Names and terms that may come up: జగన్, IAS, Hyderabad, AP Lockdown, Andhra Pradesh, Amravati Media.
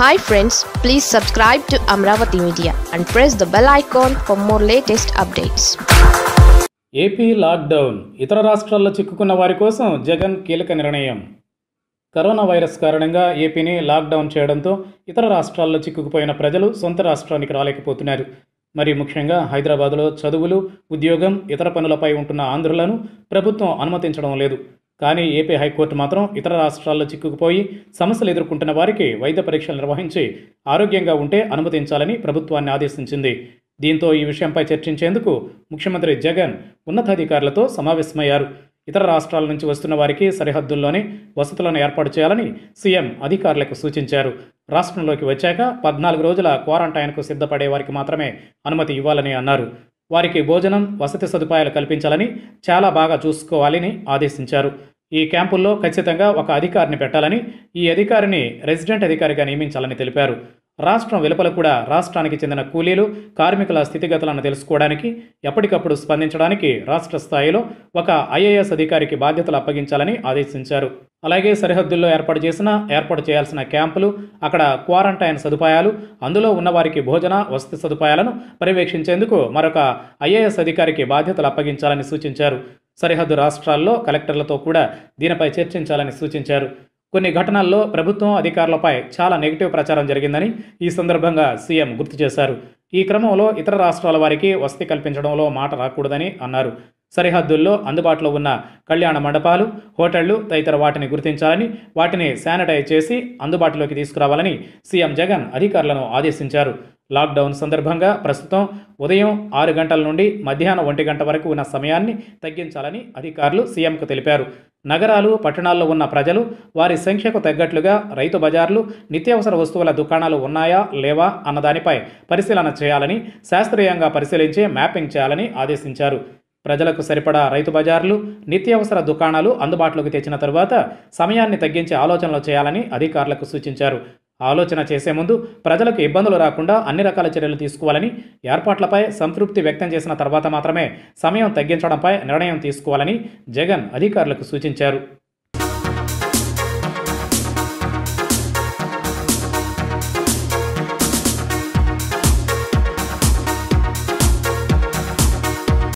Hi friends, please subscribe to Amravati Media and press the bell icon for more latest updates. AP Lockdown, ఇతర రాష్ట్రాల్లో చిక్కుకున్న వారి కోసం జగన్ కీలక నిర్ణయం. కరోనా వైరస్ కారణంగా ఏపీని లాక్డౌన్ చేయడంతో ఇతర రాష్ట్రాల్లో చిక్కుకుపోయిన ప్రజలు సొంత రాష్ట్రానికి రాలేకపోతున్నారు. మరి ముఖ్యంగా హైదరాబాద్లో చదువులు, ఉద్యోగం, ఇతర పనులపై ఉంటున్న ఆంధ్రులను ప్రభుత్వం అనుమతించడం లేదు. కానీ ఏపీ హైకోర్టు మాత్రం ఇతర రాష్ట్రాల్లో చిక్కుకుపోయి సమస్యలు ఎదుర్కొంటున్న వారికి వైద్య పరీక్షలు నిర్వహించి ఆరోగ్యంగా ఉంటే అనుమతించాలని ప్రభుత్వాన్ని ఆదేశించింది. దీంతో ఈ విషయంపై చర్చించేందుకు ముఖ్యమంత్రి జగన్ ఉన్నతాధికారులతో సమావేశమయ్యారు. ఇతర రాష్ట్రాల నుంచి వస్తున్న వారికి సరిహద్దుల్లోనే వసతులను ఏర్పాటు చేయాలని సీఎం అధికారులకు సూచించారు. రాష్ట్రంలోకి వచ్చాక 14 రోజుల క్వారంటైన్కు సిద్ధపడే వారికి మాత్రమే అనుమతి ఇవ్వాలని అన్నారు. వారికి భోజనం, వసతి సదుపాయాలు కల్పించాలని, చాలా బాగా చూసుకోవాలని ఆదేశించారు. ఈ క్యాంపుల్లో ఖచ్చితంగా ఒక అధికారిని పెట్టాలని, ఈ అధికారిని రెసిడెంట్ అధికారిగా నియమించాలని తెలిపారు. రాష్ట్రం వెలుపల కూడా రాష్ట్రానికి చెందిన కూలీలు, కార్మికుల స్థితిగతులను తెలుసుకోవడానికి, ఎప్పటికప్పుడు స్పందించడానికి రాష్ట్ర స్థాయిలో ఒక IAS అధికారికి బాధ్యతలు అప్పగించాలని ఆదేశించారు. అలాగే సరిహద్దుల్లో ఏర్పాటు చేయాల్సిన క్యాంపులు, అక్కడ క్వారంటైన్ సదుపాయాలు, అందులో ఉన్నవారికి భోజన, వసతి సదుపాయాలను పర్యవేక్షించేందుకు మరొక IAS అధికారికి బాధ్యతలు అప్పగించాలని సూచించారు. సరిహద్దు రాష్ట్రాల్లో కలెక్టర్లతో కూడా దీనిపై చర్చించాలని సూచించారు. కొన్ని ఘటనల్లో ప్రభుత్వం అధికారులపై చాలా నెగిటివ్ ప్రచారం జరిగిందని ఈ సందర్భంగా సీఎం గుర్తు చేశారు. ఈ క్రమంలో ఇతర రాష్ట్రాల వారికి వసతి కల్పించడంలో మాట రాకూడదని అన్నారు. సరిహద్దుల్లో అందుబాటులో ఉన్న కళ్యాణ మండపాలు, హోటళ్లు తదితర వాటిని గుర్తించాలని, వాటిని శానిటైజ్ చేసి అందుబాటులోకి తీసుకురావాలని సీఎం జగన్ అధికారులను ఆదేశించారు. లాక్డౌన్ సందర్భంగా ప్రస్తుతం ఉదయం 6 గంటల నుండి మధ్యాహ్నం 1 గంట వరకు ఉన్న సమయాన్ని తగ్గించాలని అధికారులు సీఎంకు తెలిపారు. నగరాలు, పట్టణాల్లో ఉన్న ప్రజలు వారి సంఖ్యకు తగ్గట్లుగా రైతు బజార్లు, నిత్యావసర వస్తువుల దుకాణాలు ఉన్నాయా లేవా అన్నదానిపై పరిశీలన చేయాలని, శాస్త్రీయంగా పరిశీలించి మ్యాపింగ్ చేయాలని ఆదేశించారు. ప్రజలకు సరిపడా రైతు బజార్లు, నిత్యావసర దుకాణాలు అందుబాటులోకి తెచ్చిన తరువాత సమయాన్ని తగ్గించి ఆలోచనలు చేయాలని అధికారులకు సూచించారు. ఆలోచన చేసే ముందు ప్రజలకు ఇబ్బందులు రాకుండా అన్ని రకాల చర్యలు తీసుకోవాలని, ఏర్పాట్లపై సంతృప్తి వ్యక్తం చేసిన తర్వాత మాత్రమే సమయం తగ్గించడంపై నిర్ణయం తీసుకోవాలని జగన్ అధికారులకు సూచించారు.